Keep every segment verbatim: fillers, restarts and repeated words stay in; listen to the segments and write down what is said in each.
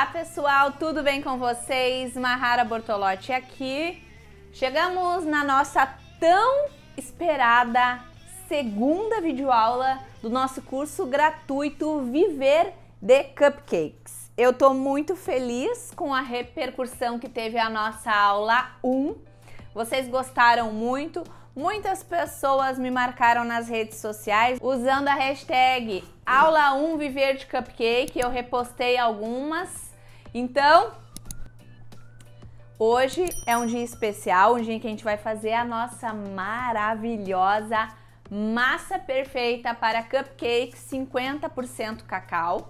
Olá pessoal, tudo bem com vocês? Marrara Bortolotti aqui. Chegamos na nossa tão esperada segunda videoaula do nosso curso gratuito Viver de Cupcakes. Eu tô muito feliz com a repercussão que teve a nossa aula um. Vocês gostaram muito. Muitas pessoas me marcaram nas redes sociais usando a hashtag aula um Viver de Cupcake. Eu repostei algumas. Então, hoje é um dia especial, um dia em que a gente vai fazer a nossa maravilhosa massa perfeita para cupcake cinquenta por cento cacau.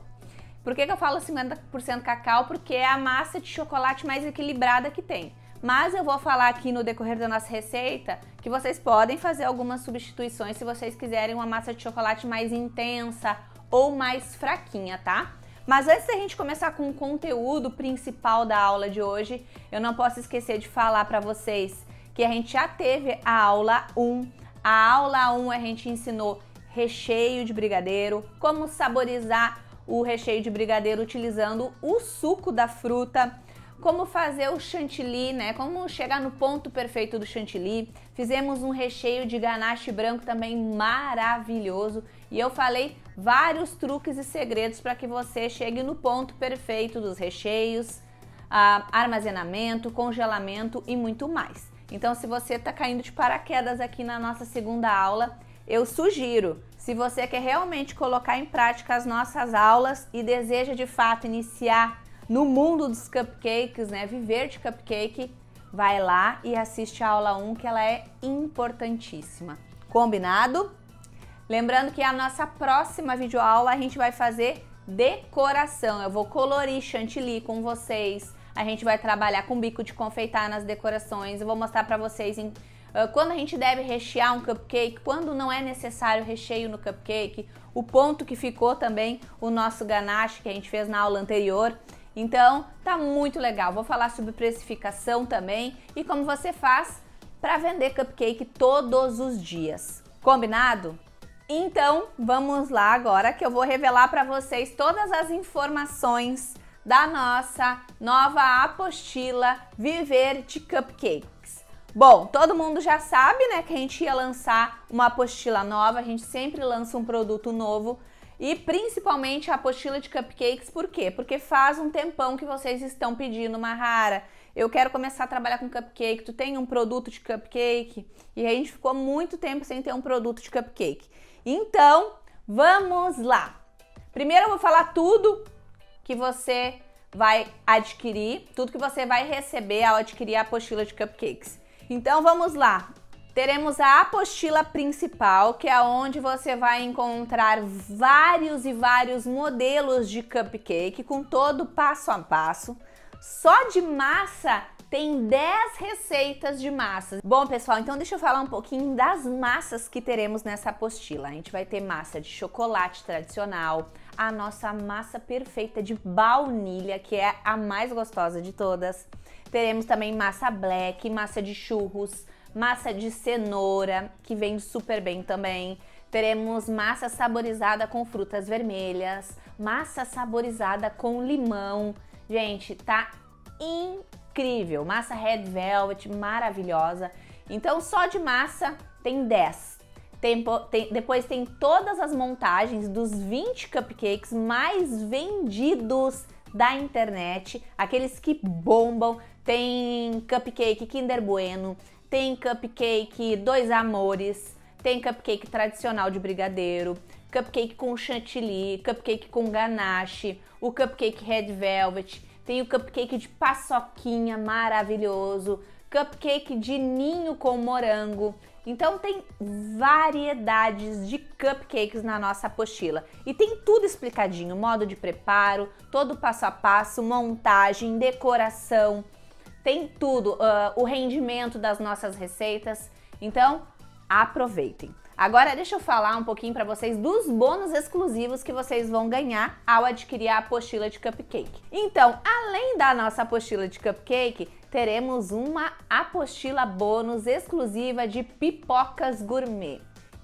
Por que que eu falo cinquenta por cento cacau? Porque é a massa de chocolate mais equilibrada que tem. Mas eu vou falar aqui no decorrer da nossa receita que vocês podem fazer algumas substituições se vocês quiserem uma massa de chocolate mais intensa ou mais fraquinha, tá? Mas antes da gente começar com o conteúdo principal da aula de hoje, eu não posso esquecer de falar para vocês que a gente já teve a aula um. A aula um a gente ensinou recheio de brigadeiro, como saborizar o recheio de brigadeiro utilizando o suco da fruta, como fazer o chantilly, né? Como chegar no ponto perfeito do chantilly. Fizemos um recheio de ganache branco também maravilhoso. E eu falei vários truques e segredos para que você chegue no ponto perfeito dos recheios, ah, armazenamento, congelamento e muito mais. Então, se você está caindo de paraquedas aqui na nossa segunda aula, eu sugiro, se você quer realmente colocar em prática as nossas aulas e deseja de fato iniciar no mundo dos cupcakes, né, viver de cupcake, vai lá e assiste a aula um, que ela é importantíssima. Combinado? Lembrando que a nossa próxima videoaula a gente vai fazer decoração. Eu vou colorir chantilly com vocês, a gente vai trabalhar com bico de confeitar nas decorações, eu vou mostrar pra vocês em, uh, quando a gente deve rechear um cupcake, quando não é necessário recheio no cupcake, o ponto que ficou também o nosso ganache que a gente fez na aula anterior. Então, tá muito legal. Vou falar sobre precificação também e como você faz para vender cupcake todos os dias. Combinado? Então, vamos lá agora que eu vou revelar para vocês todas as informações da nossa nova apostila Viver de Cupcakes. Bom, todo mundo já sabe, né, que a gente ia lançar uma apostila nova, a gente sempre lança um produto novo. E principalmente a apostila de cupcakes, por quê? Porque faz um tempão que vocês estão pedindo, Marrara, eu quero começar a trabalhar com cupcake, tu tem um produto de cupcake? E a gente ficou muito tempo sem ter um produto de cupcake. Então, vamos lá! Primeiro eu vou falar tudo que você vai adquirir, tudo que você vai receber ao adquirir a apostila de cupcakes. Então, vamos lá! Teremos a apostila principal, que é onde você vai encontrar vários e vários modelos de cupcake, com todo passo a passo. Só de massa tem dez receitas de massas. Bom, pessoal, então deixa eu falar um pouquinho das massas que teremos nessa apostila. A gente vai ter massa de chocolate tradicional, a nossa massa perfeita de baunilha, que é a mais gostosa de todas. Teremos também massa black, massa de churros, massa de cenoura, que vende super bem também. Teremos massa saborizada com frutas vermelhas, massa saborizada com limão. Gente, tá incrível! Massa red velvet, maravilhosa. Então, só de massa tem dez. Tem, tem, depois tem todas as montagens dos vinte cupcakes mais vendidos da internet, aqueles que bombam. Tem cupcake Kinder Bueno, tem cupcake dois amores, tem cupcake tradicional de brigadeiro, cupcake com chantilly, cupcake com ganache, o cupcake red velvet, tem o cupcake de paçoquinha maravilhoso, cupcake de ninho com morango. Então tem variedades de cupcakes na nossa apostila. E tem tudo explicadinho, modo de preparo, todo passo a passo, montagem, decoração. Tem tudo, uh, o rendimento das nossas receitas, então aproveitem. Agora deixa eu falar um pouquinho para vocês dos bônus exclusivos que vocês vão ganhar ao adquirir a apostila de cupcake. Então, além da nossa apostila de cupcake, teremos uma apostila bônus exclusiva de pipocas gourmet.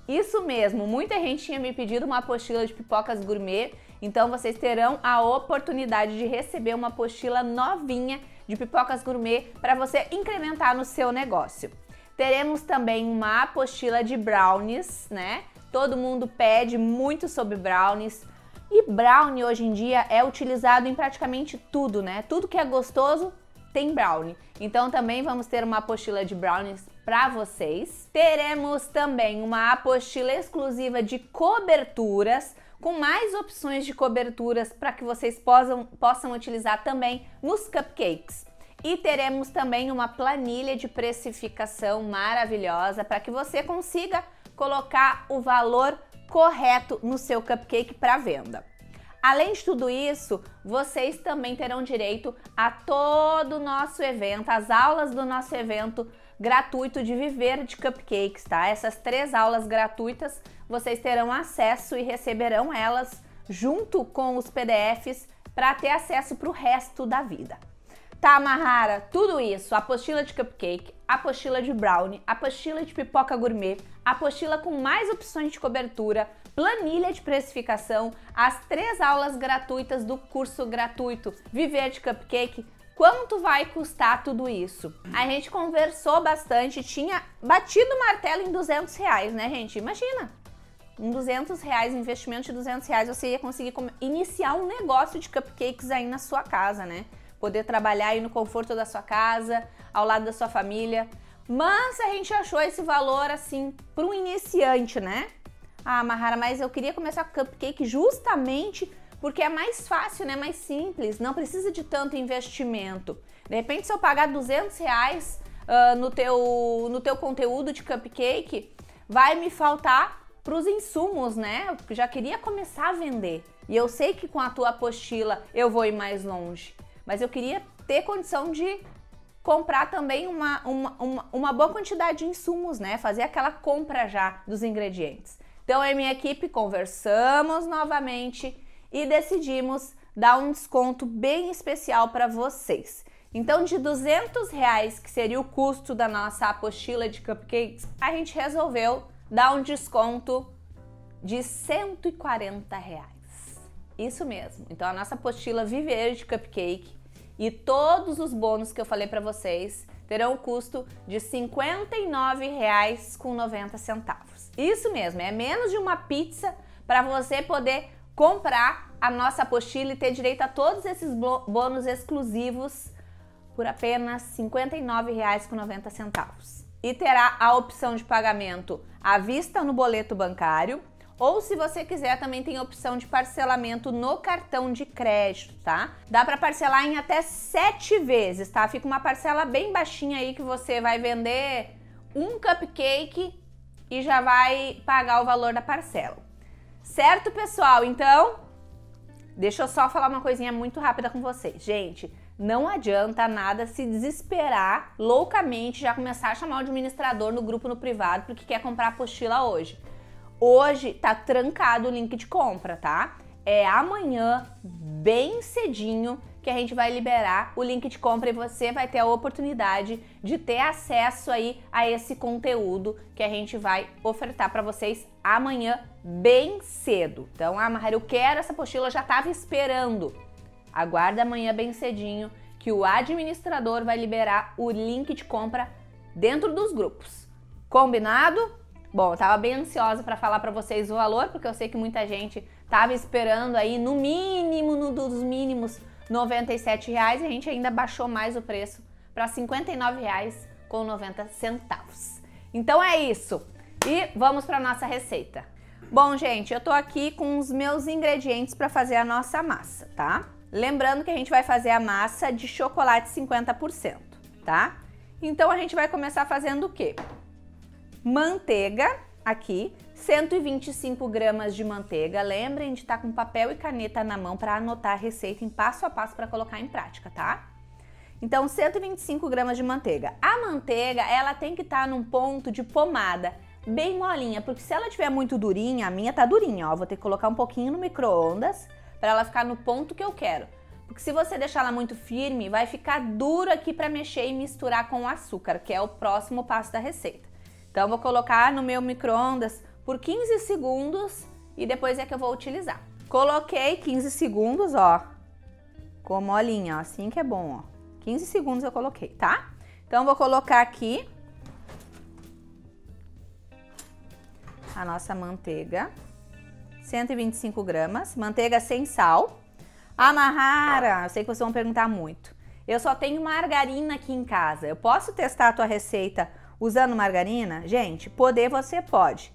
Isso mesmo, muita gente tinha me pedido uma apostila de pipocas gourmet Então vocês terão a oportunidade de receber uma apostila novinha de pipocas gourmet para você incrementar no seu negócio. Teremos também uma apostila de brownies, né? Todo mundo pede muito sobre brownies. E brownie hoje em dia é utilizado em praticamente tudo, né? Tudo que é gostoso tem brownie. Então também vamos ter uma apostila de brownies para vocês. Teremos também uma apostila exclusiva de coberturas, com mais opções de coberturas para que vocês possam, possam utilizar também nos cupcakes. E teremos também uma planilha de precificação maravilhosa para que você consiga colocar o valor correto no seu cupcake para venda. Além de tudo isso, vocês também terão direito a todo o nosso evento, as aulas do nosso evento gratuito de Viver de Cupcakes, tá? Essas três aulas gratuitas, vocês terão acesso e receberão elas junto com os P D Fs para ter acesso para o resto da vida. Tá, Marrara? Tudo isso, apostila de cupcake, apostila de brownie, apostila de pipoca gourmet, apostila com mais opções de cobertura, planilha de precificação, as três aulas gratuitas do curso gratuito Viver de Cupcake. Quanto vai custar tudo isso? A gente conversou bastante, tinha batido o martelo em duzentos reais, né, gente? Imagina! Em duzentos reais, investimento de duzentos reais, você ia conseguir iniciar um negócio de cupcakes aí na sua casa, né? Poder trabalhar aí no conforto da sua casa, ao lado da sua família. Mas a gente achou esse valor, assim, para um iniciante, né? Ah, Marrara, mas eu queria começar com cupcake justamente porque é mais fácil, né? Mais simples, não precisa de tanto investimento. De repente, se eu pagar duzentos reais uh, no, teu, no teu conteúdo de cupcake, vai me faltar para os insumos, né? Eu já queria começar a vender. E eu sei que com a tua apostila eu vou ir mais longe. Mas eu queria ter condição de comprar também uma, uma, uma, uma boa quantidade de insumos, né? Fazer aquela compra já dos ingredientes. Então, eu e minha equipe conversamos novamente e decidimos dar um desconto bem especial para vocês. Então, de duzentos reais, que seria o custo da nossa apostila de cupcakes, a gente resolveu dar um desconto de cento e quarenta reais. Isso mesmo. Então a nossa apostila Viver de Cupcake e todos os bônus que eu falei para vocês terão um custo de cinquenta e nove reais e noventa centavos. Isso mesmo, é menos de uma pizza para você poder comprar a nossa apostila e ter direito a todos esses bônus exclusivos por apenas cinquenta e nove reais e noventa centavos. E terá a opção de pagamento à vista no boleto bancário, ou se você quiser também tem opção de parcelamento no cartão de crédito, tá? Dá para parcelar em até sete vezes, tá? Fica uma parcela bem baixinha aí que você vai vender um cupcake e já vai pagar o valor da parcela. Certo, pessoal? Então, deixa eu só falar uma coisinha muito rápida com vocês. Gente, não adianta nada se desesperar loucamente, já começar a chamar o administrador no grupo no privado porque quer comprar apostila hoje. Hoje tá trancado o link de compra, tá? É amanhã, bem cedinho, que a gente vai liberar o link de compra e você vai ter a oportunidade de ter acesso aí a esse conteúdo que a gente vai ofertar para vocês amanhã, bem cedo. Então, ah, Marrara, eu quero essa apostila, eu já tava esperando. Aguarda amanhã, bem cedinho, que o administrador vai liberar o link de compra dentro dos grupos. Combinado? Bom, eu tava bem ansiosa para falar para vocês o valor, porque eu sei que muita gente tava esperando aí no mínimo, no dos mínimos, noventa e sete reais, e a gente ainda baixou mais o preço para cinquenta e nove reais e noventa centavos. Então é isso. E vamos para nossa receita. Bom, gente, eu tô aqui com os meus ingredientes para fazer a nossa massa, tá? Lembrando que a gente vai fazer a massa de chocolate cinquenta por cento, tá? Então a gente vai começar fazendo o quê? Manteiga, aqui, cento e vinte e cinco gramas de manteiga. Lembrem de estar com papel e caneta na mão para anotar a receita em passo a passo para colocar em prática, tá? Então, cento e vinte e cinco gramas de manteiga. A manteiga, ela tem que estar num ponto de pomada, bem molinha, porque se ela tiver muito durinha, a minha tá durinha, ó, vou ter que colocar um pouquinho no micro-ondas para ela ficar no ponto que eu quero. Porque se você deixar ela muito firme, vai ficar duro aqui para mexer e misturar com o açúcar, que é o próximo passo da receita. Então, vou colocar no meu micro-ondas por quinze segundos e depois é que eu vou utilizar. Coloquei quinze segundos, ó, com molinha, ó, assim que é bom, ó. quinze segundos eu coloquei, tá? Então, vou colocar aqui a nossa manteiga, cento e vinte e cinco gramas, manteiga sem sal. A Marrara, eu sei que vocês vão perguntar muito. Eu só tenho margarina aqui em casa. Eu posso testar a tua receita usando margarina? Gente, poder você pode.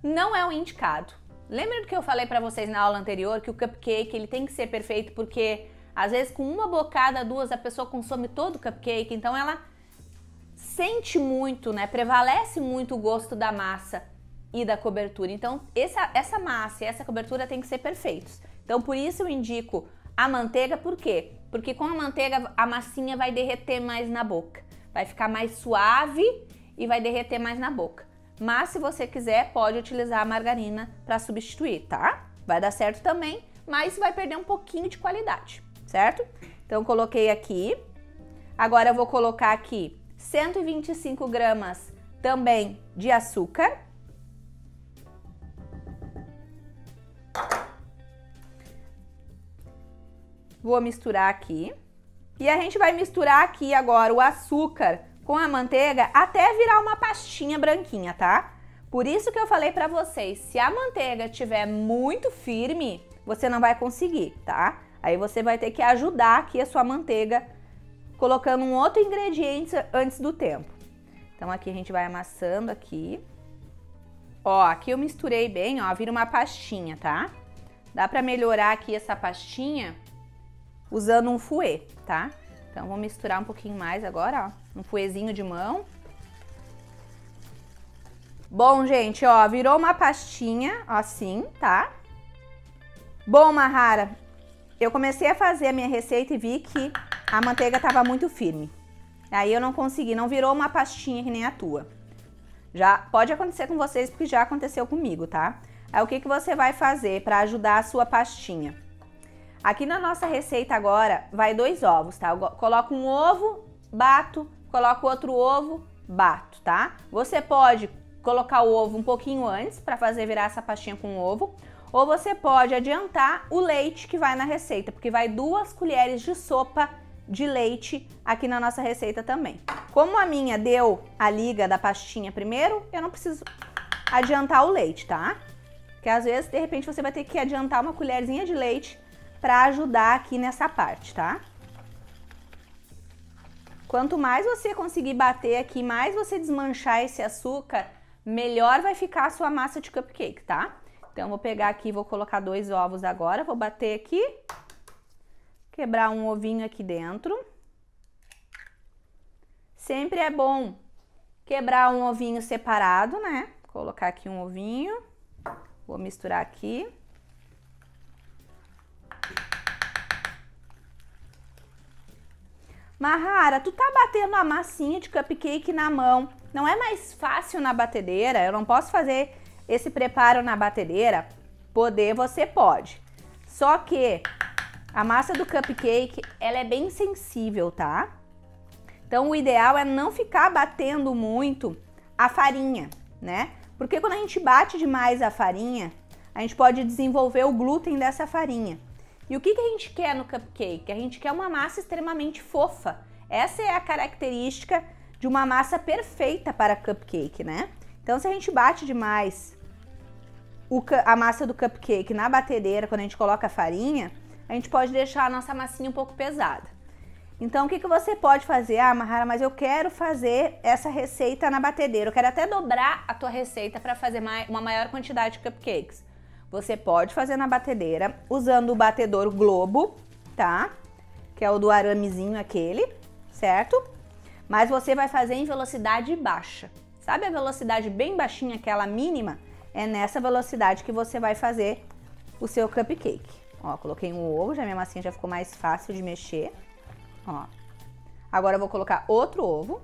Não é o indicado. Lembra do que eu falei pra vocês na aula anterior, que o cupcake ele tem que ser perfeito porque... às vezes, com uma bocada, duas, a pessoa consome todo o cupcake, então ela sente muito, né? Prevalece muito o gosto da massa e da cobertura. Então, essa, essa massa e essa cobertura tem que ser perfeitos. Então, por isso eu indico a manteiga, por quê? Porque com a manteiga, a massinha vai derreter mais na boca. Vai ficar mais suave e vai derreter mais na boca. Mas, se você quiser, pode utilizar a margarina para substituir, tá? Vai dar certo também, mas vai perder um pouquinho de qualidade. Certo? Então, coloquei aqui. Agora, eu vou colocar aqui cento e vinte e cinco gramas também de açúcar. Vou misturar aqui. E a gente vai misturar aqui agora o açúcar com a manteiga até virar uma pastinha branquinha, tá? Por isso que eu falei pra vocês, se a manteiga estiver muito firme, você não vai conseguir, tá? Aí você vai ter que ajudar aqui a sua manteiga, colocando um outro ingrediente antes do tempo. Então aqui a gente vai amassando aqui. Ó, aqui eu misturei bem, ó, vira uma pastinha, tá? Dá pra melhorar aqui essa pastinha usando um fouet, tá? Então vou misturar um pouquinho mais agora, ó, um fouetzinho de mão. Bom, gente, ó, virou uma pastinha, assim, tá? Bom, Marrara, eu comecei a fazer a minha receita e vi que a manteiga estava muito firme. Aí eu não consegui, não virou uma pastinha que nem a tua. Já pode acontecer com vocês, porque já aconteceu comigo, tá? Aí o que, que você vai fazer para ajudar a sua pastinha? Aqui na nossa receita agora vai dois ovos, tá? Eu coloco um ovo, bato, coloco outro ovo, bato, tá? Você pode colocar o ovo um pouquinho antes para fazer virar essa pastinha com o ovo. Ou você pode adiantar o leite que vai na receita, porque vai duas colheres de sopa de leite aqui na nossa receita também. Como a minha deu a liga da pastinha primeiro, eu não preciso adiantar o leite, tá? Porque às vezes, de repente, você vai ter que adiantar uma colherzinha de leite para ajudar aqui nessa parte, tá? Quanto mais você conseguir bater aqui, mais você desmanchar esse açúcar, melhor vai ficar a sua massa de cupcake, tá? Então, vou pegar aqui, vou colocar dois ovos agora, vou bater aqui, quebrar um ovinho aqui dentro. Sempre é bom quebrar um ovinho separado, né? Colocar aqui um ovinho, vou misturar aqui. Marrara, tu tá batendo a massinha de cupcake na mão, não é mais fácil na batedeira? Eu não posso fazer... esse preparo na batedeira? Poder você pode. Só que a massa do cupcake, ela é bem sensível, tá? Então o ideal é não ficar batendo muito a farinha, né? Porque quando a gente bate demais a farinha, a gente pode desenvolver o glúten dessa farinha. E o que que a gente quer no cupcake? A gente quer uma massa extremamente fofa. Essa é a característica de uma massa perfeita para cupcake, né? Então, se a gente bate demais o, a massa do cupcake na batedeira, quando a gente coloca a farinha, a gente pode deixar a nossa massinha um pouco pesada. Então, o que, que você pode fazer? Ah, Marrara, mas eu quero fazer essa receita na batedeira. Eu quero até dobrar a tua receita para fazer mais, uma maior quantidade de cupcakes. Você pode fazer na batedeira usando o batedor globo, tá? Que é o do aramezinho aquele, certo? Mas você vai fazer em velocidade baixa. Sabe a velocidade bem baixinha, aquela mínima? É nessa velocidade que você vai fazer o seu cupcake. Ó, coloquei um ovo, já minha massinha já ficou mais fácil de mexer. Ó. Agora eu vou colocar outro ovo.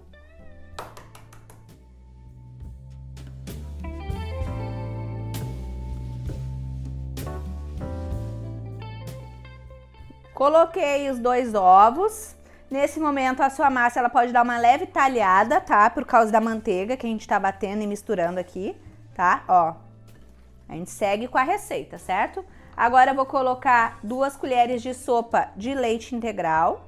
Coloquei os dois ovos. Nesse momento, a sua massa ela pode dar uma leve talhada, tá? Por causa da manteiga que a gente tá batendo e misturando aqui, tá? Ó, a gente segue com a receita, certo? Agora eu vou colocar duas colheres de sopa de leite integral.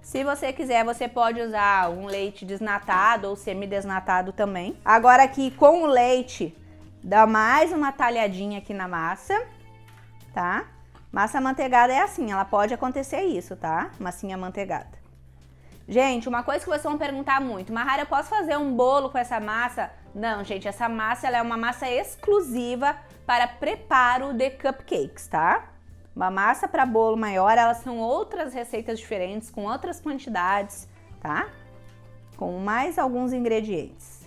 Se você quiser, você pode usar um leite desnatado ou semidesnatado também. Agora aqui com o leite, dá mais uma talhadinha aqui na massa, tá? Massa manteigada é assim, ela pode acontecer isso, tá? Massinha manteigada. Gente, uma coisa que vocês vão perguntar muito: Marrara, eu posso fazer um bolo com essa massa? Não, gente, essa massa ela é uma massa exclusiva para preparo de cupcakes, tá? Uma massa para bolo maior, elas são outras receitas diferentes, com outras quantidades, tá? Com mais alguns ingredientes.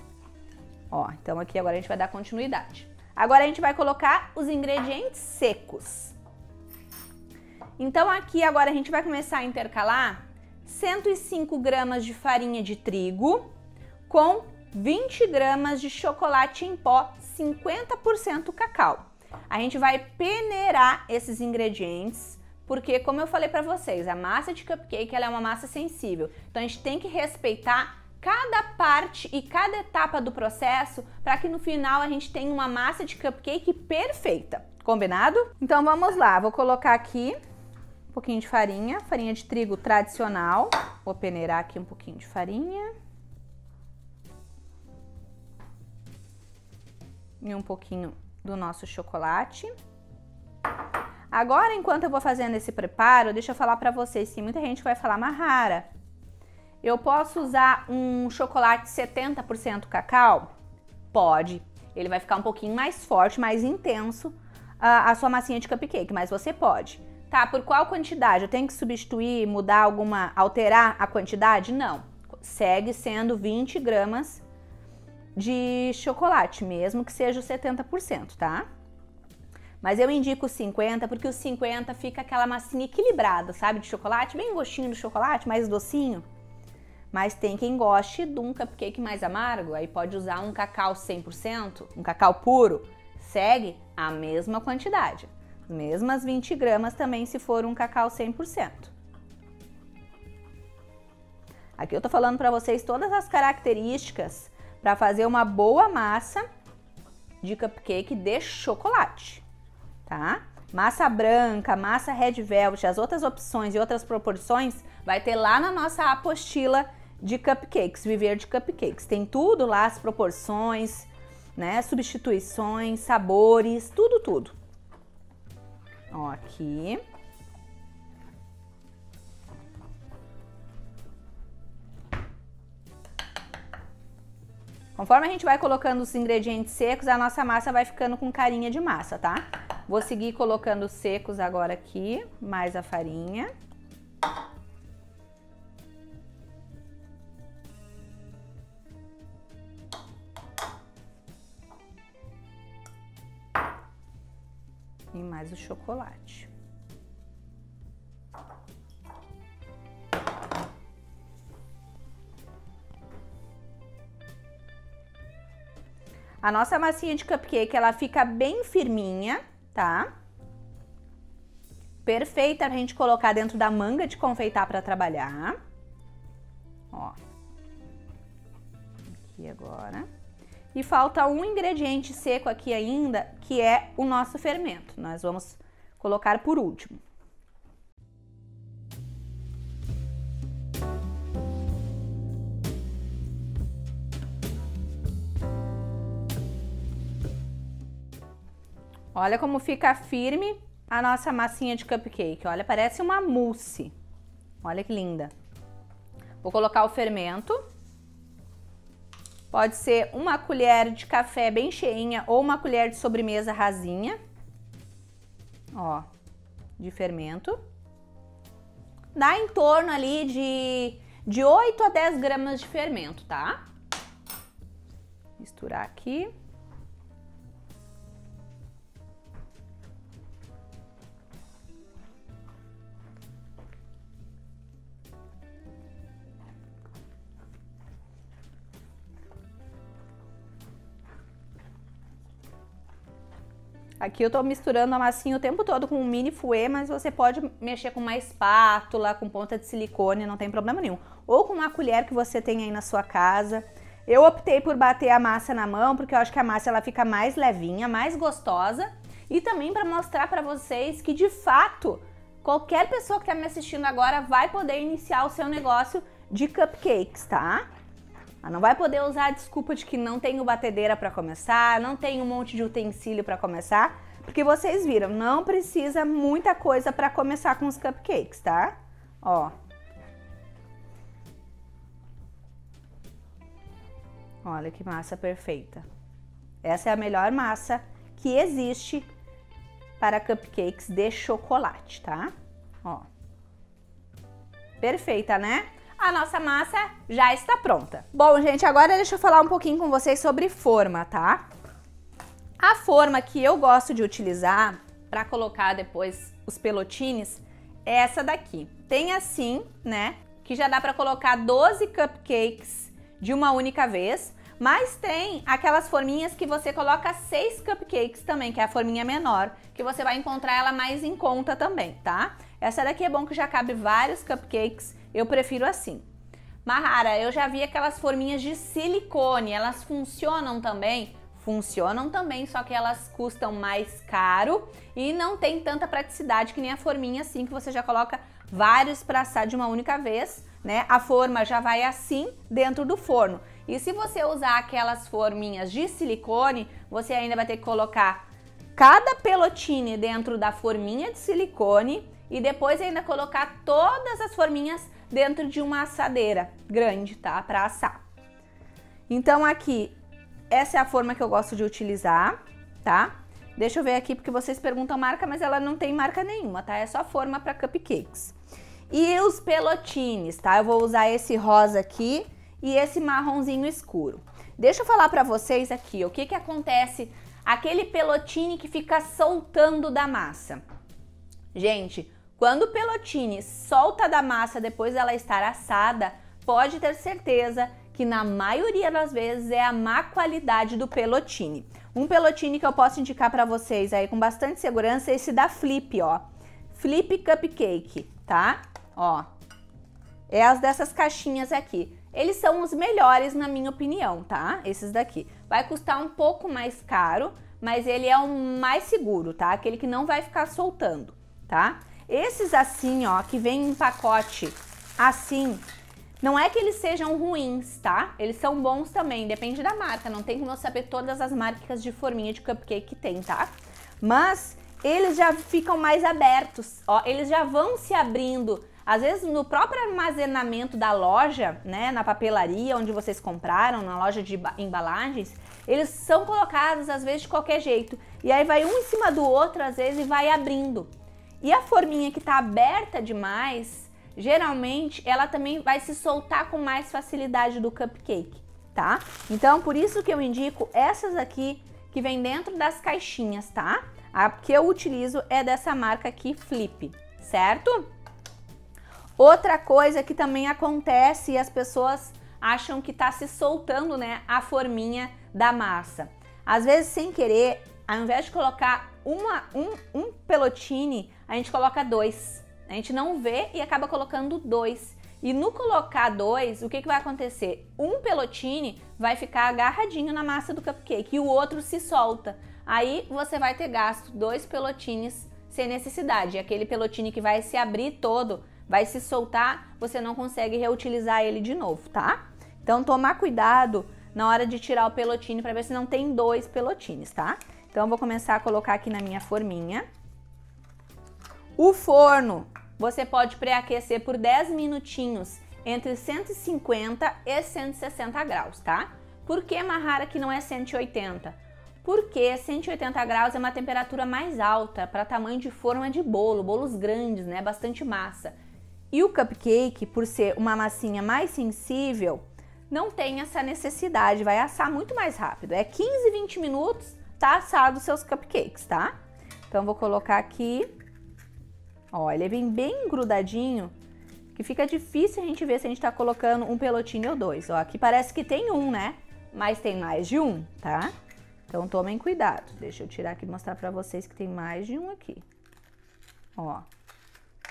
Ó, então aqui agora a gente vai dar continuidade. Agora a gente vai colocar os ingredientes secos. Então aqui agora a gente vai começar a intercalar cento e cinco gramas de farinha de trigo com vinte gramas de chocolate em pó, cinquenta por cento cacau. A gente vai peneirar esses ingredientes, porque como eu falei pra vocês, a massa de cupcake ela é uma massa sensível. Então a gente tem que respeitar cada parte e cada etapa do processo para que no final a gente tenha uma massa de cupcake perfeita. Combinado? Então vamos lá, vou colocar aqui um pouquinho de farinha, farinha de trigo tradicional. Vou peneirar aqui um pouquinho de farinha. E um pouquinho do nosso chocolate. Agora, enquanto eu vou fazendo esse preparo, deixa eu falar pra vocês, que muita gente vai falar: Marrara, eu posso usar um chocolate setenta por cento cacau? Pode. Ele vai ficar um pouquinho mais forte, mais intenso a, a sua massinha de cupcake, mas você pode. Tá, por qual quantidade? Eu tenho que substituir, mudar alguma, alterar a quantidade? Não. Segue sendo vinte gramas de chocolate, mesmo que seja os setenta por cento, tá? Mas eu indico cinquenta por cento, porque os cinquenta por cento fica aquela massinha equilibrada, sabe? De chocolate, bem gostinho do chocolate, mais docinho. Mas tem quem goste de um cupcake mais amargo, aí pode usar um cacau cem por cento, um cacau puro. Segue a mesma quantidade, mesmas vinte gramas também se for um cacau cem por cento. Aqui eu tô falando pra vocês todas as características para fazer uma boa massa de cupcake de chocolate, tá? Massa branca, massa red velvet, as outras opções e outras proporções vai ter lá na nossa apostila de cupcakes, Viver de Cupcakes. Tem tudo lá, as proporções, né? Substituições, sabores, tudo, tudo. Ó, aqui. Conforme a gente vai colocando os ingredientes secos, a nossa massa vai ficando com carinha de massa, tá? Vou seguir colocando os secos agora aqui, mais a farinha. E mais o chocolate. A nossa massinha de cupcake, ela fica bem firminha, tá? Perfeita pra gente colocar dentro da manga de confeitar pra trabalhar. Ó. Aqui agora. E falta um ingrediente seco aqui ainda, que é o nosso fermento. Nós vamos colocar por último. Olha como fica firme a nossa massinha de cupcake. Olha, parece uma mousse. Olha que linda. Vou colocar o fermento. Pode ser uma colher de café bem cheinha ou uma colher de sobremesa rasinha. Ó, de fermento. Dá em torno ali de, de oito a dez gramas de fermento, tá? Misturar aqui. Aqui eu tô misturando a massinha o tempo todo com um mini fouet, mas você pode mexer com uma espátula, com ponta de silicone, não tem problema nenhum. Ou com uma colher que você tem aí na sua casa. Eu optei por bater a massa na mão, porque eu acho que a massa ela fica mais levinha, mais gostosa. E também para mostrar para vocês que, de fato, qualquer pessoa que tá me assistindo agora vai poder iniciar o seu negócio de cupcakes, tá? Ela não vai poder usar a desculpa de que não tenho batedeira para começar, não tenho um monte de utensílio para começar, porque vocês viram, não precisa muita coisa para começar com os cupcakes, tá? Ó. Olha que massa perfeita. Essa é a melhor massa que existe para cupcakes de chocolate, tá? Ó. Perfeita, né? A nossa massa já está pronta. Bom, gente, agora deixa eu falar um pouquinho com vocês sobre forma, tá? A forma que eu gosto de utilizar para colocar depois os pelotines é essa daqui. Tem assim, né, que já dá para colocar doze cupcakes de uma única vez, mas tem aquelas forminhas que você coloca seis cupcakes também, que é a forminha menor, que você vai encontrar ela mais em conta também, tá? Essa daqui é bom que já cabe vários cupcakes. Eu prefiro assim. Marrara, eu já vi aquelas forminhas de silicone, elas funcionam também? Funcionam também, só que elas custam mais caro e não tem tanta praticidade que nem a forminha assim, que você já coloca vários para assar de uma única vez, né? A forma já vai assim dentro do forno. E se você usar aquelas forminhas de silicone, você ainda vai ter que colocar cada pelotine dentro da forminha de silicone e depois ainda colocar todas as forminhas dentro de uma assadeira grande, tá? Para assar. Então aqui, essa é a forma que eu gosto de utilizar, tá? Deixa eu ver aqui, porque vocês perguntam marca, mas ela não tem marca nenhuma, tá? É só forma para cupcakes. E os pelotines, tá? Eu vou usar esse rosa aqui e esse marronzinho escuro. Deixa eu falar para vocês aqui o que que acontece, aquele pelotine que fica soltando da massa. Gente, quando o pelotine solta da massa depois dela estar assada, pode ter certeza que na maioria das vezes é a má qualidade do pelotine. Um pelotine que eu posso indicar para vocês aí com bastante segurança é esse da Flip, ó. Flip Cupcake, tá? Ó. É as dessas caixinhas aqui. Eles são os melhores na minha opinião, tá? Esses daqui. Vai custar um pouco mais caro, mas ele é o mais seguro, tá? Aquele que não vai ficar soltando, tá? Esses assim, ó, que vem em pacote assim, não é que eles sejam ruins, tá? Eles são bons também, depende da marca, não tem como eu saber todas as marcas de forminha de cupcake que tem, tá? Mas eles já ficam mais abertos, ó, eles já vão se abrindo, às vezes no próprio armazenamento da loja, né, na papelaria onde vocês compraram, na loja de embalagens, eles são colocados às vezes de qualquer jeito, e aí vai um em cima do outro às vezes e vai abrindo. E a forminha que tá aberta demais, geralmente ela também vai se soltar com mais facilidade do cupcake, tá? Então, por isso que eu indico essas aqui que vem dentro das caixinhas, tá? A que eu utilizo é dessa marca aqui, Flip, certo? Outra coisa que também acontece e as pessoas acham que tá se soltando, né, a forminha da massa. Às vezes, sem querer, ao invés de colocar uma, um, um pelotine, a gente coloca dois. A gente não vê e acaba colocando dois. E no colocar dois, o que que vai acontecer? Um pelotine vai ficar agarradinho na massa do cupcake e o outro se solta. Aí você vai ter gasto dois pelotines sem necessidade. E aquele pelotine que vai se abrir todo, vai se soltar, você não consegue reutilizar ele de novo, tá? Então tomar cuidado na hora de tirar o pelotine para ver se não tem dois pelotines, tá? Então vou começar a colocar aqui na minha forminha. O forno, você pode pré-aquecer por dez minutinhos entre cento e cinquenta e cento e sessenta graus, tá? Por que, Marrara, que não é cento e oitenta? Porque cento e oitenta graus é uma temperatura mais alta para tamanho de forma de bolo, bolos grandes, né? Bastante massa. E o cupcake, por ser uma massinha mais sensível, não tem essa necessidade, vai assar muito mais rápido. É quinze, vinte minutos, tá assado os seus cupcakes, tá? Então vou colocar aqui. Ó, ele vem bem grudadinho, que fica difícil a gente ver se a gente tá colocando um pelotine ou dois. Ó, aqui parece que tem um, né? Mas tem mais de um, tá? Então tomem cuidado. Deixa eu tirar aqui e mostrar pra vocês que tem mais de um aqui. Ó.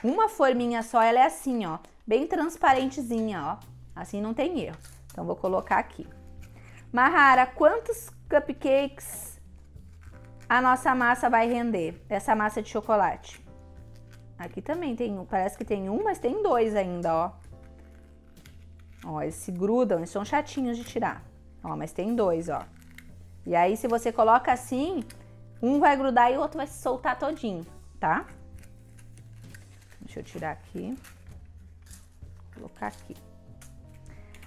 Uma forminha só, ela é assim, ó. Bem transparentezinha, ó. Assim não tem erro. Então vou colocar aqui. Marrara, quantos cupcakes a nossa massa vai render? Essa massa de chocolate. Aqui também tem um, parece que tem um, mas tem dois ainda, ó. Ó, eles se grudam, eles são chatinhos de tirar. Ó, mas tem dois, ó. E aí, se você coloca assim, um vai grudar e o outro vai se soltar todinho, tá? Deixa eu tirar aqui. Vou colocar aqui.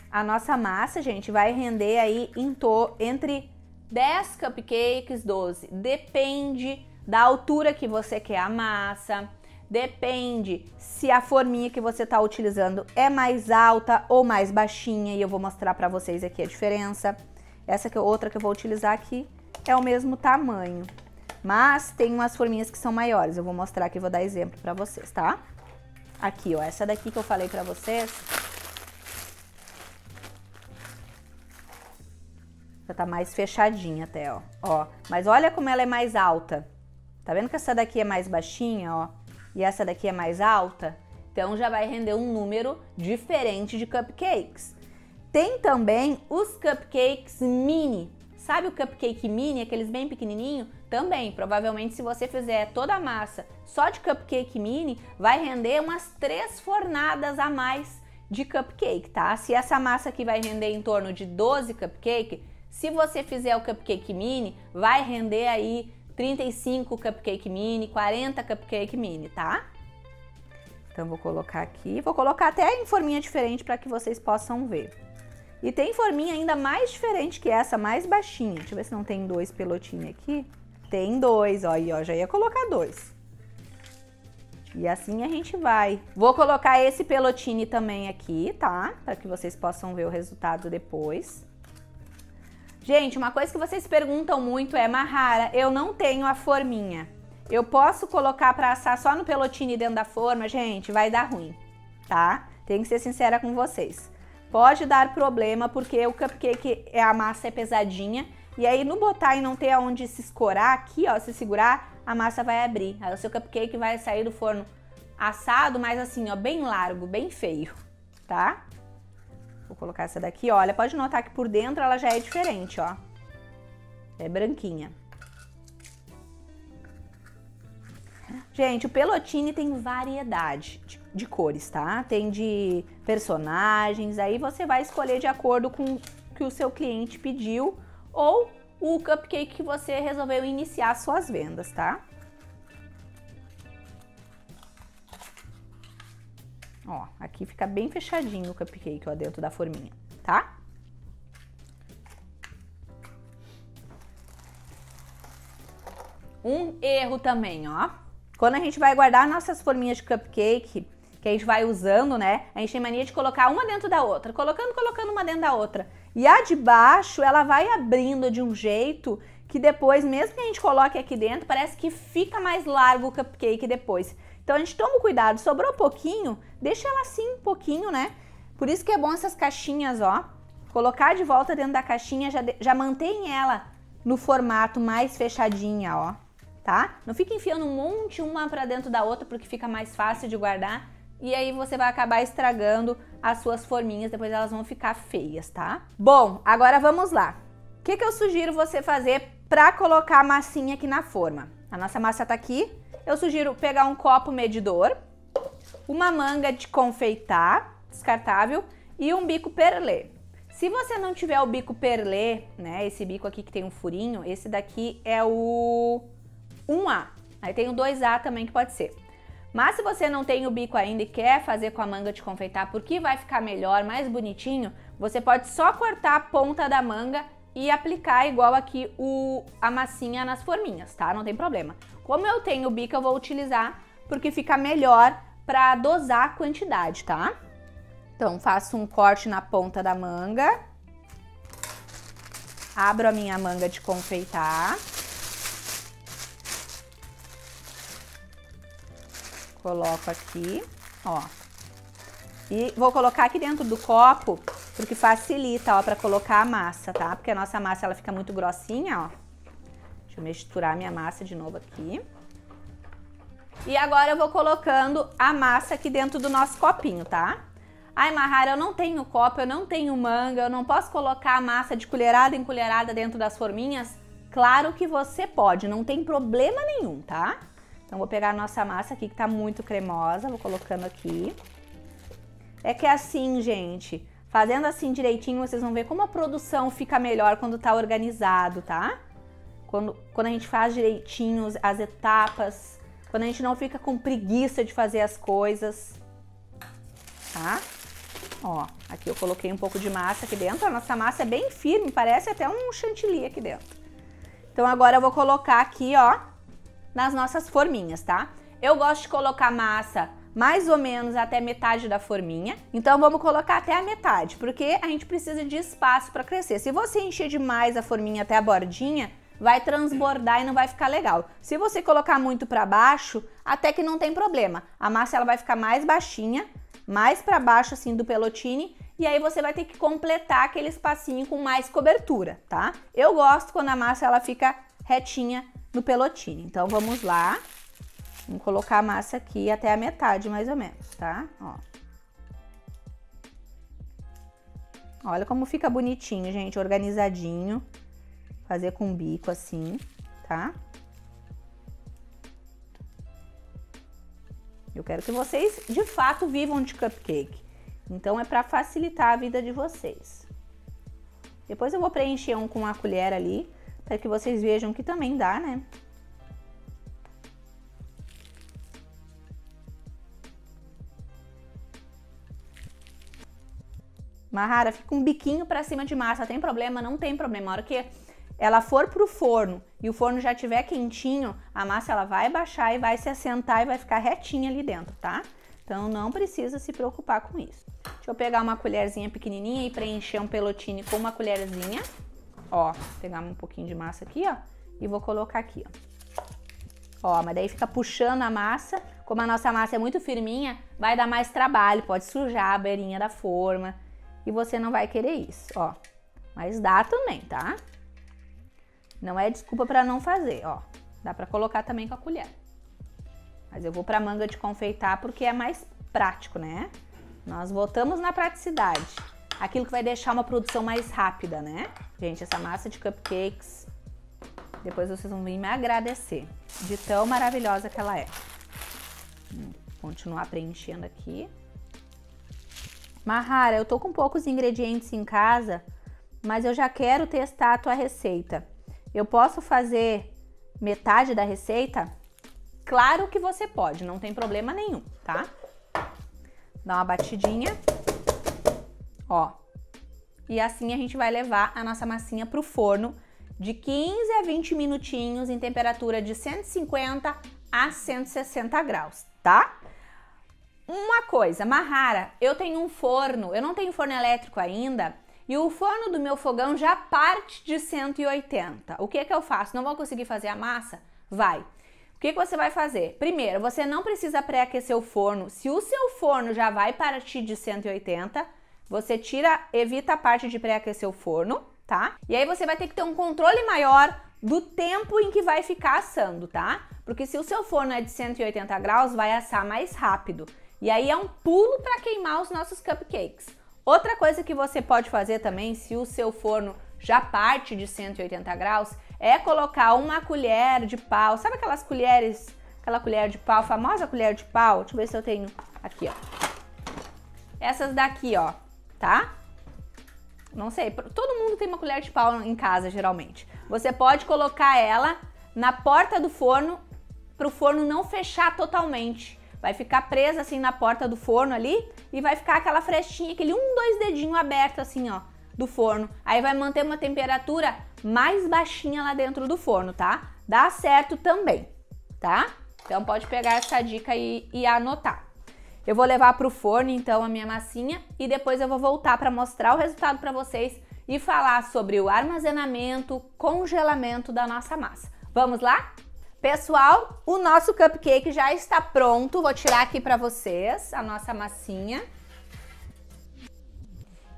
A nossa massa, gente, vai render aí em to entre dez cupcakes, doze. Depende da altura que você quer a massa. Depende se a forminha que você tá utilizando é mais alta ou mais baixinha. E eu vou mostrar pra vocês aqui a diferença. Essa que, outra que eu vou utilizar aqui é o mesmo tamanho. Mas tem umas forminhas que são maiores. Eu vou mostrar aqui, vou dar exemplo pra vocês, tá? Aqui, ó. Essa daqui que eu falei pra vocês. Já tá mais fechadinha até, ó. Ó. Mas olha como ela é mais alta. Tá vendo que essa daqui é mais baixinha, ó? E essa daqui é mais alta, então já vai render um número diferente de cupcakes. Tem também os cupcakes mini. Sabe o cupcake mini, aqueles bem pequenininho? Também, provavelmente se você fizer toda a massa só de cupcake mini, vai render umas três fornadas a mais de cupcake, tá? Se essa massa aqui vai render em torno de doze cupcakes, se você fizer o cupcake mini, vai render aí trinta e cinco cupcake mini, quarenta cupcake mini, tá? Então vou colocar aqui, vou colocar até em forminha diferente para que vocês possam ver. E tem forminha ainda mais diferente que essa, mais baixinha. Deixa eu ver se não tem dois pelotinhos aqui. Tem dois, ó, aí, ó, já ia colocar dois. E assim a gente vai. Vou colocar esse pelotine também aqui, tá? Para que vocês possam ver o resultado depois. Gente, uma coisa que vocês perguntam muito é: Marrara, eu não tenho a forminha. Eu posso colocar para assar só no pelotine dentro da forma? Gente, vai dar ruim, tá? Tenho que ser sincera com vocês. Pode dar problema porque o cupcake, a massa é pesadinha. E aí no botar e não ter aonde se escorar aqui, ó, se segurar, a massa vai abrir. Aí o seu cupcake vai sair do forno assado, mas assim, ó, bem largo, bem feio, tá? Vou colocar essa daqui, olha, pode notar que por dentro ela já é diferente, ó. É branquinha. Gente, o pelotine tem variedade de, de cores, tá? Tem de personagens, aí você vai escolher de acordo com o que o seu cliente pediu ou o cupcake que você resolveu iniciar suas vendas, tá? Ó, aqui fica bem fechadinho o cupcake, ó, dentro da forminha, tá? Um erro também, ó. Quando a gente vai guardar nossas forminhas de cupcake, que a gente vai usando, né? A gente tem mania de colocar uma dentro da outra, colocando, colocando uma dentro da outra. E a de baixo, ela vai abrindo de um jeito que depois, mesmo que a gente coloque aqui dentro, parece que fica mais largo o cupcake depois. Então a gente toma cuidado, sobrou pouquinho, deixa ela assim um pouquinho, né? Por isso que é bom essas caixinhas, ó. Colocar de volta dentro da caixinha, já, de, já mantém ela no formato mais fechadinha, ó. Tá? Não fica enfiando um monte uma pra dentro da outra, porque fica mais fácil de guardar. E aí você vai acabar estragando as suas forminhas, depois elas vão ficar feias, tá? Bom, agora vamos lá. O que que eu sugiro você fazer pra colocar a massinha aqui na forma? A nossa massa tá aqui. Eu sugiro pegar um copo medidor, uma manga de confeitar, descartável, e um bico perlé. Se você não tiver o bico perlé, né, esse bico aqui que tem um furinho, esse daqui é o um A. Aí tem o dois A também que pode ser. Mas se você não tem o bico ainda e quer fazer com a manga de confeitar porque vai ficar melhor, mais bonitinho, você pode só cortar a ponta da manga e aplicar igual aqui o, a massinha nas forminhas, tá? Não tem problema. Como eu tenho o bico, eu vou utilizar porque fica melhor pra dosar a quantidade, tá? Então, faço um corte na ponta da manga. Abro a minha manga de confeitar. Coloco aqui, ó. E vou colocar aqui dentro do copo, porque facilita, ó, pra colocar a massa, tá? Porque a nossa massa, ela fica muito grossinha, ó. Deixa eu misturar minha massa de novo aqui. E agora eu vou colocando a massa aqui dentro do nosso copinho, tá? ai, Marrara, eu não tenho copo, eu não tenho manga, eu não posso colocar a massa de colherada em colherada dentro das forminhas? Claro que você pode, não tem problema nenhum, tá? Então vou pegar a nossa massa aqui que tá muito cremosa, vou colocando aqui. É que é assim, gente, fazendo assim direitinho, vocês vão ver como a produção fica melhor quando tá organizado, tá? Quando, quando a gente faz direitinho as etapas, quando a gente não fica com preguiça de fazer as coisas, tá? Ó, aqui eu coloquei um pouco de massa aqui dentro, a nossa massa é bem firme, parece até um chantilly aqui dentro. Então agora eu vou colocar aqui, ó, nas nossas forminhas, tá? Eu gosto de colocar massa mais ou menos até metade da forminha, então vamos colocar até a metade, porque a gente precisa de espaço para crescer. Se você encher demais a forminha até a bordinha, vai transbordar e não vai ficar legal. Se você colocar muito para baixo, até que não tem problema. A massa ela vai ficar mais baixinha, mais para baixo assim do pelotine, e aí você vai ter que completar aquele espacinho com mais cobertura, tá? Eu gosto quando a massa ela fica retinha no pelotine. Então vamos lá, vamos colocar a massa aqui até a metade mais ou menos, tá? Ó. Olha como fica bonitinho, gente, organizadinho. Fazer com o bico assim, tá? Eu quero que vocês, de fato, vivam de cupcake. Então, é pra facilitar a vida de vocês. Depois eu vou preencher um com a colher ali, para que vocês vejam que também dá, né? Marrara, fica um biquinho pra cima de massa. Tem problema? Não tem problema. A hora que ela for pro forno e o forno já tiver quentinho, a massa ela vai baixar e vai se assentar e vai ficar retinha ali dentro, tá? Então não precisa se preocupar com isso. Deixa eu pegar uma colherzinha pequenininha e preencher um pelotine com uma colherzinha. Ó, pegar um pouquinho de massa aqui, ó, e vou colocar aqui, ó. Ó, mas daí fica puxando a massa. Como a nossa massa é muito firminha, vai dar mais trabalho, pode sujar a beirinha da forma e você não vai querer isso, ó. Mas dá também, tá? Não é desculpa para não fazer, ó. Dá para colocar também com a colher. Mas eu vou para manga de confeitar porque é mais prático, né? Nós voltamos na praticidade. Aquilo que vai deixar uma produção mais rápida, né? Gente, essa massa de cupcakes, depois vocês vão vir me agradecer de tão maravilhosa que ela é. Vou continuar preenchendo aqui. Marrara, eu tô com poucos ingredientes em casa, mas eu já quero testar a tua receita. Eu posso fazer metade da receita? Claro que você pode, não tem problema nenhum, tá? Dá uma batidinha, ó. E assim a gente vai levar a nossa massinha pro forno de quinze a vinte minutinhos em temperatura de cento e cinquenta a cento e sessenta graus, tá? Uma coisa, Marrara, eu tenho um forno, eu não tenho forno elétrico ainda, e o forno do meu fogão já parte de cento e oitenta. O que que eu faço? Não vou conseguir fazer a massa? Vai. O que que você vai fazer? Primeiro, você não precisa pré-aquecer o forno. Se o seu forno já vai partir de cento e oitenta, você tira, evita a parte de pré-aquecer o forno, tá? E aí você vai ter que ter um controle maior do tempo em que vai ficar assando, tá? Porque se o seu forno é de cento e oitenta graus, vai assar mais rápido. E aí é um pulo para queimar os nossos cupcakes. Outra coisa que você pode fazer também, se o seu forno já parte de cento e oitenta graus, é colocar uma colher de pau. Sabe aquelas colheres, aquela colher de pau, famosa colher de pau? Deixa eu ver se eu tenho aqui, ó. Essas daqui, ó, tá? Não sei, todo mundo tem uma colher de pau em casa, geralmente. Você pode colocar ela na porta do forno, pro forno não fechar totalmente. Vai ficar presa assim na porta do forno ali e vai ficar aquela frestinha, aquele um, dois dedinho aberto assim, ó, do forno. Aí vai manter uma temperatura mais baixinha lá dentro do forno, tá? Dá certo também, tá? Então pode pegar essa dica e, e anotar. Eu vou levar pro forno então a minha massinha e depois eu vou voltar para mostrar o resultado para vocês e falar sobre o armazenamento, congelamento da nossa massa. Vamos lá? Pessoal, o nosso cupcake já está pronto. Vou tirar aqui para vocês a nossa massinha.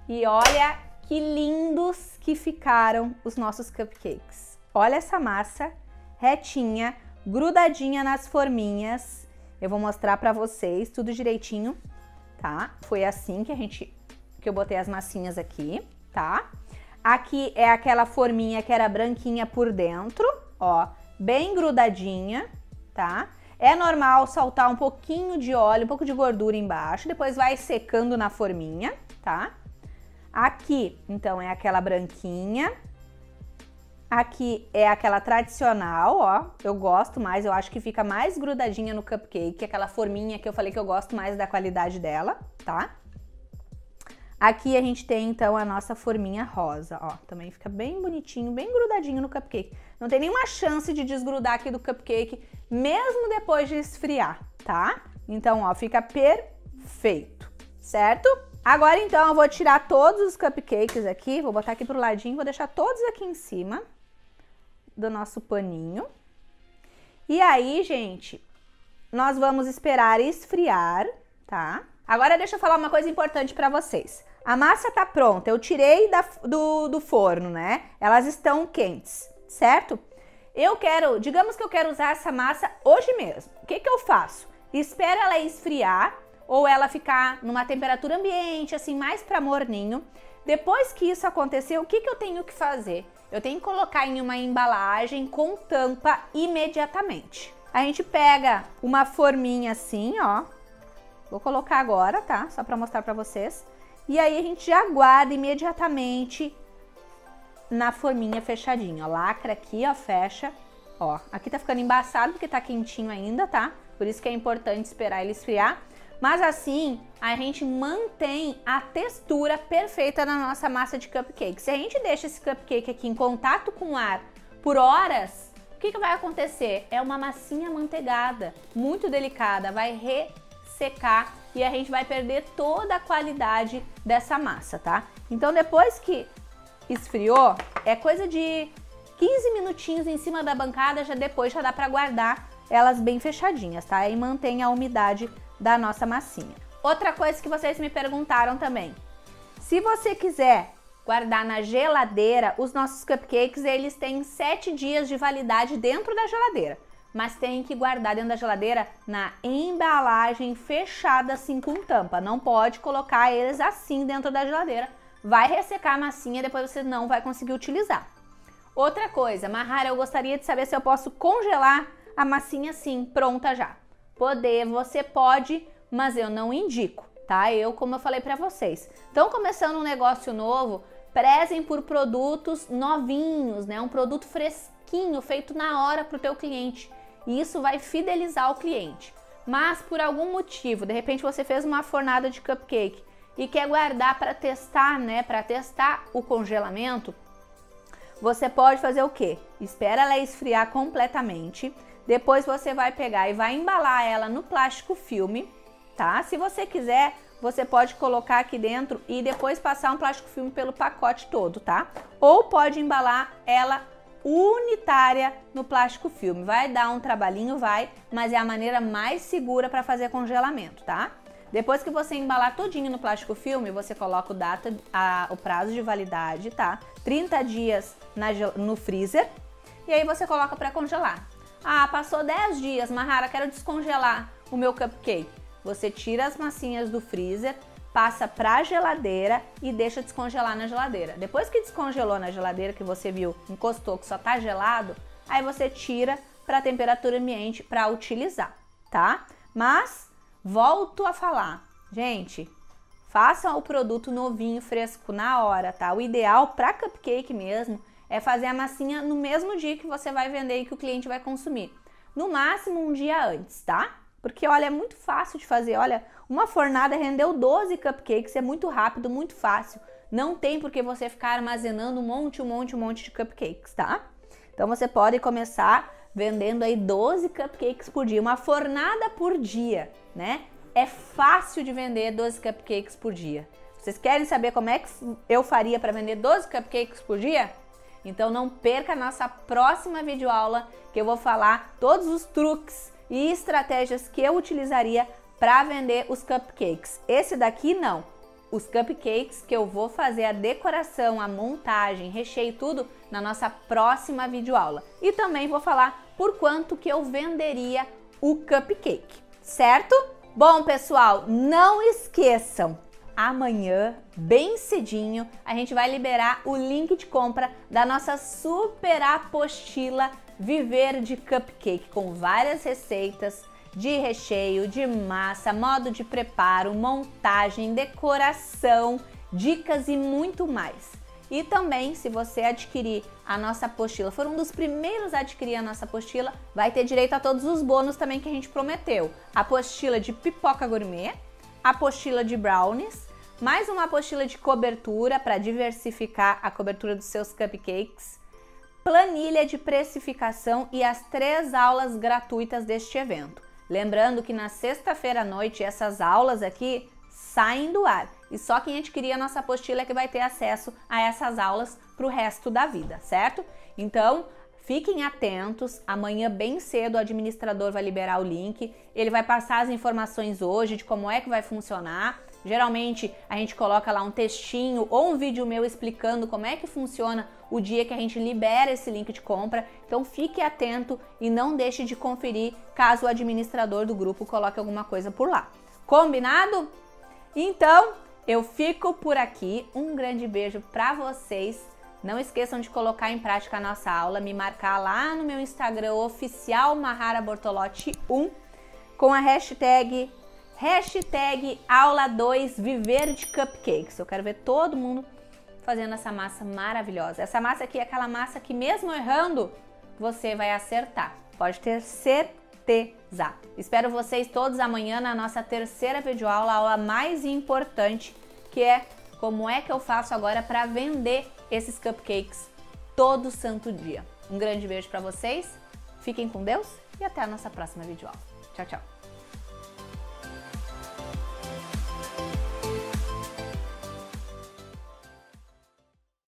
E olha que lindos que ficaram os nossos cupcakes. Olha essa massa retinha, grudadinha nas forminhas. Eu vou mostrar para vocês tudo direitinho. tá? Foi assim que a gente, que eu botei as massinhas aqui, tá? Aqui é aquela forminha que era branquinha por dentro, ó, bem grudadinha, tá? É normal saltar um pouquinho de óleo, um pouco de gordura embaixo, depois vai secando na forminha, tá? Aqui, então, é aquela branquinha. Aqui é aquela tradicional, ó, eu gosto mais, eu acho que fica mais grudadinha no cupcake, aquela forminha que eu falei que eu gosto mais da qualidade dela, tá? Aqui a gente tem, então, a nossa forminha rosa, ó, também fica bem bonitinho, bem grudadinho no cupcake. Não tem nenhuma chance de desgrudar aqui do cupcake, mesmo depois de esfriar, tá? Então, ó, fica perfeito, certo? Agora, então, eu vou tirar todos os cupcakes aqui, vou botar aqui pro ladinho, vou deixar todos aqui em cima do nosso paninho. E aí, gente, nós vamos esperar esfriar, tá? Agora deixa eu falar uma coisa importante pra vocês. A massa tá pronta, eu tirei da, do, do forno, né? Elas estão quentes, certo? Eu quero, digamos que eu quero usar essa massa hoje mesmo. O que que eu faço? Espero ela esfriar ou ela ficar numa temperatura ambiente, assim, mais pra morninho. Depois que isso acontecer, o que que eu tenho que fazer? Eu tenho que colocar em uma embalagem com tampa imediatamente. A gente pega uma forminha assim, ó. Vou colocar agora, tá? Só pra mostrar pra vocês. E aí a gente já guarda imediatamente na forminha fechadinha, ó. Lacra aqui, ó, fecha. Ó, aqui tá ficando embaçado porque tá quentinho ainda, tá? Por isso que é importante esperar ele esfriar. Mas assim, a gente mantém a textura perfeita na nossa massa de cupcake. Se a gente deixa esse cupcake aqui em contato com o ar por horas, o que que vai acontecer? É uma massinha amanteigada, muito delicada, vai ressecar e a gente vai perder toda a qualidade dessa massa, tá? Então depois que esfriou, é coisa de quinze minutinhos em cima da bancada, já depois já dá pra guardar elas bem fechadinhas, tá? E mantém a umidade da nossa massinha. Outra coisa que vocês me perguntaram também, se você quiser guardar na geladeira, os nossos cupcakes, eles têm sete dias de validade dentro da geladeira, mas tem que guardar dentro da geladeira na embalagem fechada assim com tampa, não pode colocar eles assim dentro da geladeira, vai ressecar a massinha, depois você não vai conseguir utilizar. Outra coisa, Marrara, eu gostaria de saber se eu posso congelar a massinha assim, pronta já. Poder, você pode, mas eu não indico, tá? Eu, como eu falei pra vocês, estão começando um negócio novo, prezem por produtos novinhos, né? Um produto fresquinho, feito na hora pro teu cliente. E isso vai fidelizar o cliente. Mas por algum motivo, de repente você fez uma fornada de cupcake e quer guardar para testar, né? Para testar o congelamento, você pode fazer o quê? Espera ela esfriar completamente. Depois você vai pegar e vai embalar ela no plástico filme, tá? Se você quiser, você pode colocar aqui dentro e depois passar um plástico filme pelo pacote todo, tá? Ou pode embalar ela unitária no plástico filme. Vai dar um trabalhinho, vai, mas é a maneira mais segura para fazer congelamento, tá? Depois que você embalar todinho no plástico filme, você coloca o, data, a, o prazo de validade, tá? trinta dias na, no freezer e aí você coloca para congelar. Ah, passou dez dias, Marrara, quero descongelar o meu cupcake. Você tira as massinhas do freezer, passa pra geladeira e deixa descongelar na geladeira. Depois que descongelou na geladeira, que você viu, encostou, que só tá gelado, aí você tira pra temperatura ambiente pra utilizar, tá? Mas, volto a falar, gente, façam o produto novinho, fresco, na hora, tá? O ideal pra cupcake mesmo é fazer a massinha no mesmo dia que você vai vender e que o cliente vai consumir. No máximo um dia antes, tá? Porque, olha, é muito fácil de fazer. Olha, uma fornada rendeu doze cupcakes, é muito rápido, muito fácil. Não tem por que você ficar armazenando um monte, um monte, um monte de cupcakes, tá? Então você pode começar vendendo aí doze cupcakes por dia, uma fornada por dia, né? É fácil de vender doze cupcakes por dia. Vocês querem saber como é que eu faria para vender doze cupcakes por dia? Então não perca a nossa próxima videoaula que eu vou falar todos os truques e estratégias que eu utilizaria para vender os cupcakes. Esse daqui não. Os cupcakes que eu vou fazer a decoração, a montagem, recheio, tudo na nossa próxima videoaula. E também vou falar por quanto que eu venderia o cupcake, certo? Bom, pessoal, não esqueçam, amanhã, bem cedinho, a gente vai liberar o link de compra da nossa super apostila Viver de Cupcake, com várias receitas de recheio, de massa, modo de preparo, montagem, decoração, dicas e muito mais. E também, se você adquirir a nossa apostila, for um dos primeiros a adquirir a nossa apostila, vai ter direito a todos os bônus também que a gente prometeu. Apostila de pipoca gourmet, apostila de brownies, mais uma apostila de cobertura para diversificar a cobertura dos seus cupcakes, planilha de precificação e as três aulas gratuitas deste evento. Lembrando que na sexta-feira à noite essas aulas aqui saem do ar. E só quem adquirir a nossa apostila é que vai ter acesso a essas aulas para o resto da vida, certo? Então, fiquem atentos, amanhã bem cedo o administrador vai liberar o link, ele vai passar as informações hoje de como é que vai funcionar. Geralmente a gente coloca lá um textinho ou um vídeo meu explicando como é que funciona o dia que a gente libera esse link de compra. Então fique atento e não deixe de conferir caso o administrador do grupo coloque alguma coisa por lá. Combinado? Então, eu fico por aqui, um grande beijo para vocês, não esqueçam de colocar em prática a nossa aula, me marcar lá no meu Instagram oficial Marrara Bortolotti um, com a hashtag, hashtag aula dois Viver de Cupcakes, eu quero ver todo mundo fazendo essa massa maravilhosa, essa massa aqui é aquela massa que mesmo errando, você vai acertar, pode ter certeza. Espero vocês todos amanhã na nossa terceira videoaula, a aula mais importante, que é como é que eu faço agora para vender esses cupcakes todo santo dia. Um grande beijo para vocês, fiquem com Deus e até a nossa próxima videoaula. Tchau, tchau!